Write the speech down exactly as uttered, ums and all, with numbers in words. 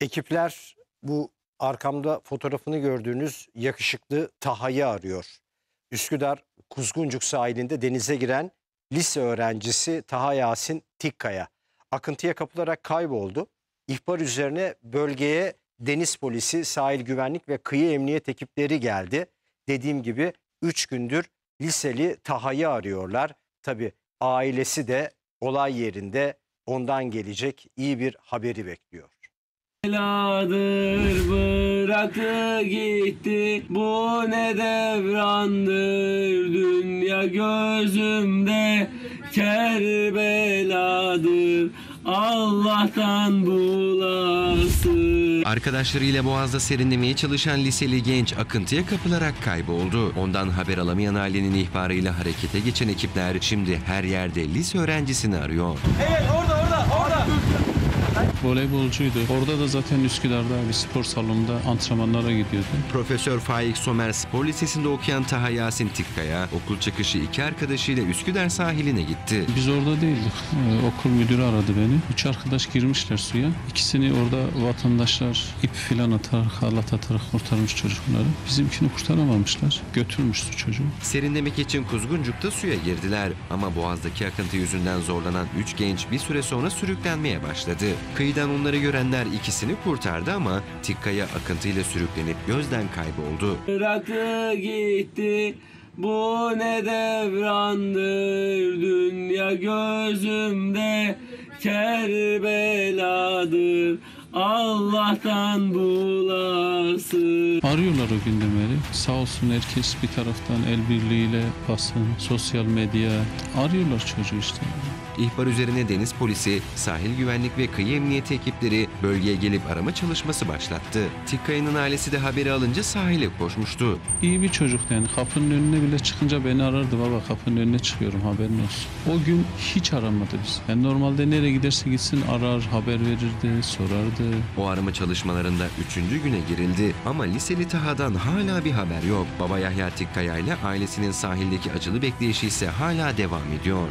Ekipler bu arkamda fotoğrafını gördüğünüz yakışıklı Taha'yı arıyor. Üsküdar Kuzguncuk sahilinde denize giren lise öğrencisi Taha Yasin Tıkkaya akıntıya kapılarak kayboldu. İhbar üzerine bölgeye deniz polisi, sahil güvenlik ve kıyı emniyet ekipleri geldi. Dediğim gibi üç gündür liseli Taha'yı arıyorlar. Tabii ailesi de olay yerinde, ondan gelecek iyi bir haberi bekliyor. Beladır bıraktı gitti, bu ne devrandır, dünya gözümde kerbeladır, Allah'tan bulasın. Arkadaşlarıyla Boğaz'da serinlemeye çalışan liseli genç akıntıya kapılarak kayboldu. Ondan haber alamayan ailenin ihbarıyla harekete geçen ekipler şimdi her yerde lise öğrencisini arıyor. Evet, orada orada orada. Voleybolcuydu. Orada da zaten Üsküdar'da bir spor salonunda antrenmanlara gidiyordu. Profesör Faik Somer Spor Lisesi'nde okuyan Taha Yasin Tıkkaya okul çıkışı iki arkadaşıyla Üsküdar sahiline gitti. Biz orada değildik. Ee, okul müdürü aradı beni. Üç arkadaş girmişler suya. İkisini orada vatandaşlar ip filan atarak, halat atarak kurtarmış çocukları. Bizimkini kurtaramamışlar. Götürmüştü çocuğu. Serinlemek için Kuzguncuk'ta suya girdiler. Ama Boğaz'daki akıntı yüzünden zorlanan üç genç bir süre sonra sürüklenmeye başladı. Kıyıdan onları görenler ikisini kurtardı ama Tıkkaya akıntıyla sürüklenip gözden kayboldu. Bıraktı gitti, bu ne devrandır, dünya gözümde kerbeladır, Allah'tan bulasın. Arıyorlar o günden beri. Sağ olsun herkes bir taraftan el birliğiyle, basın, sosyal medya arıyorlar çocuğu işte. İhbar üzerine deniz polisi, sahil güvenlik ve kıyı emniyeti ekipleri bölgeye gelip arama çalışması başlattı. Tıkkaya'nın ailesi de haberi alınca sahile koşmuştu. İyi bir çocuktu yani. Kapının önüne bile çıkınca beni arardı. Baba kapının önüne çıkıyorum, haberin olsun. O gün hiç aramadı biz. Yani normalde nereye giderse gitsin arar, haber verirdi, sorardı. O arama çalışmalarında üçüncü güne girildi. Ama liseli Taha'dan hala bir haber yok. Baba Yahya Tıkkaya ile ailesinin sahildeki acılı bekleyişi ise hala devam ediyor.